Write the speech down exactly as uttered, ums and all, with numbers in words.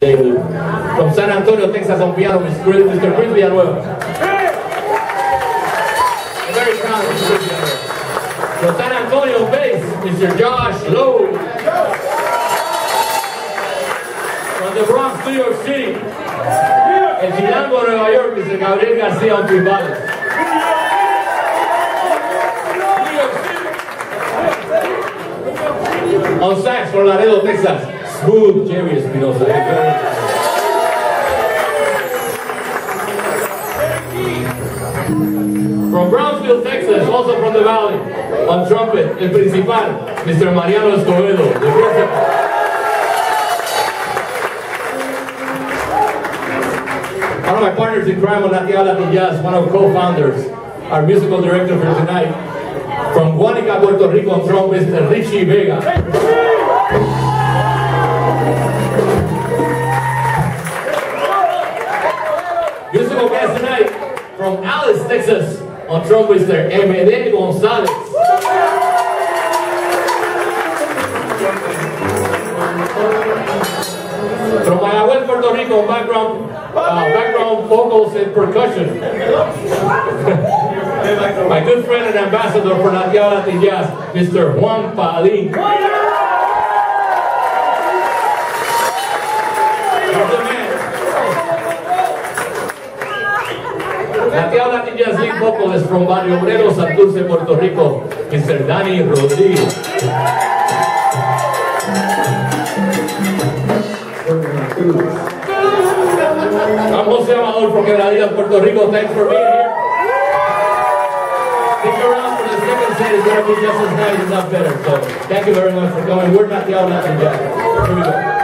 El, from San Antonio, Texas, on piano, Mister Chris Villanueva. I'm very proud of Mister Villanueva. From San Antonio, bass, Mister Josh Lowe. From the Bronx, New York City, El Chilango, Nueva York, Mister Gabriel Garcia on timbales. New York City. On sax, from Laredo, Texas, Smooth Jerry Espinosa. From Brownsville, Texas, also from the Valley, on trumpet, El Principal, Mister Mariano Escobedo, the Principal. One of my partners in crime on Natiao Latin Jazz, one of co-founders, our musical director for tonight, from Guanica, Puerto Rico, on trumpet, Mister Richie Vega. Musical guest tonight from Alice, Texas, on trumpet, Mister M. D. Gonzalez. From Mayagüez, Puerto Rico, background, uh, background vocals and percussion. My good friend and ambassador for Natiao Latin Jazz, Mister Juan Amador. Natiao Latin Jazz lead vocalist from Barrio Obrero, Santurce, Puerto Rico, Mister Danny Rodríguez. I'm Jose Amador from Quebradillas, Puerto Rico. Thanks for being here. Stick around for the second set. It's going to be just as nice, if not better. So, thank you very much for coming. We're Natiao Latin Jazz. Here we go.